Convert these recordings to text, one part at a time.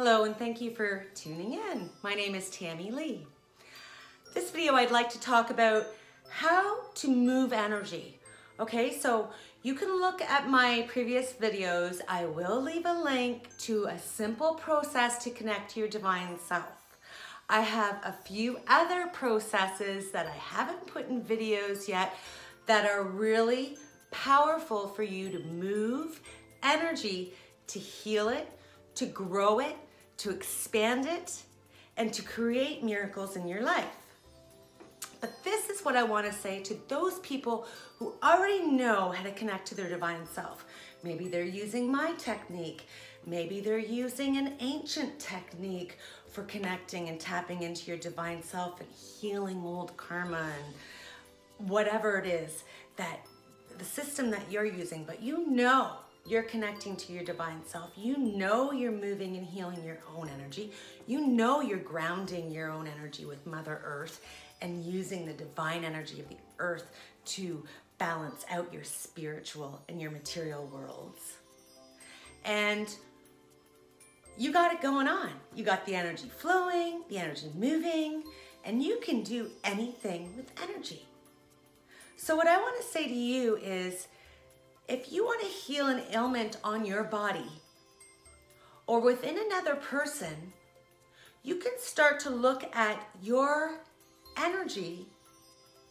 Hello, and thank you for tuning in. My name is Tammy Lee. This video, I'd like to talk about how to move energy. Okay, so you can look at my previous videos. I will leave a link to a simple process to connect to your divine self. I have a few other processes that I haven't put in videos yet that are really powerful for you to move energy, to heal it, to grow it, to expand it, and to create miracles in your life. But this is what I want to say to those people who already know how to connect to their divine self. Maybe they're using my technique. Maybe they're using an ancient technique for connecting and tapping into your divine self and healing old karma and whatever it is, that the system that you're using, but you know you're connecting to your divine self. You know you're moving and healing your own energy. You know you're grounding your own energy with Mother Earth and using the divine energy of the earth to balance out your spiritual and your material worlds. And you got it going on. You got the energy flowing, the energy moving, and you can do anything with energy. So what I want to say to you is, if you want to heal an ailment on your body or within another person, you can start to look at your energy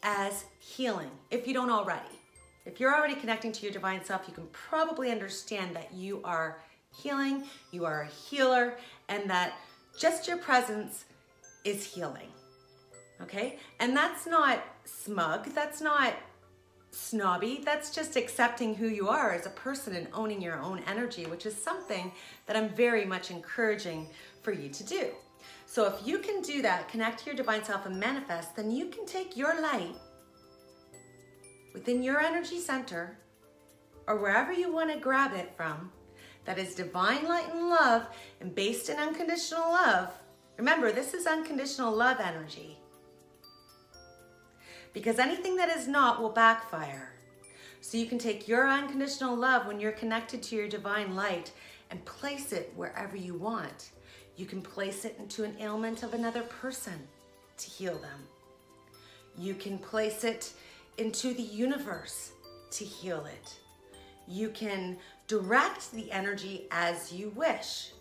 as healing, if you don't already. If you're already connecting to your divine self, you can probably understand that you are healing, you are a healer, and that just your presence is healing, okay? And that's not smug, that's not snobby, that's just accepting who you are as a person and owning your own energy, which is something that I'm very much encouraging for you to do. So if you can do that, connect to your divine self and manifest, then you can take your light within your energy center or wherever you want to grab it from, that is divine light and love and based in unconditional love. Remember, this is unconditional love energy. Because anything that is not will backfire. So you can take your unconditional love when you're connected to your divine light and place it wherever you want. You can place it into an ailment of another person to heal them. You can place it into the universe to heal it. You can direct the energy as you wish,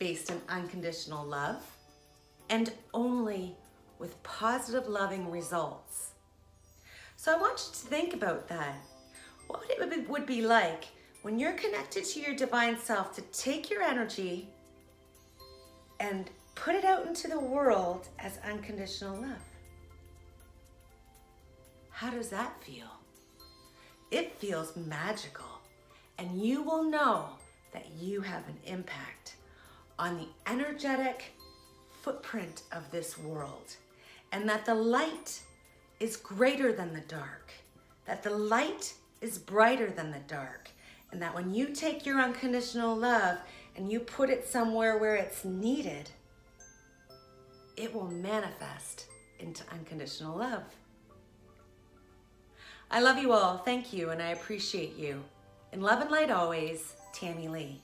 based on unconditional love and only with positive, loving results. So I want you to think about that. What it would be like when you're connected to your divine self to take your energy and put it out into the world as unconditional love. How does that feel? It feels magical, and you will know that you have an impact on the energetic footprint of this world, and that the light is greater than the dark, that the light is brighter than the dark, and that when you take your unconditional love and you put it somewhere where it's needed, it will manifest into unconditional love. I love you all, thank you, and I appreciate you. In love and light always, Tammy Lee.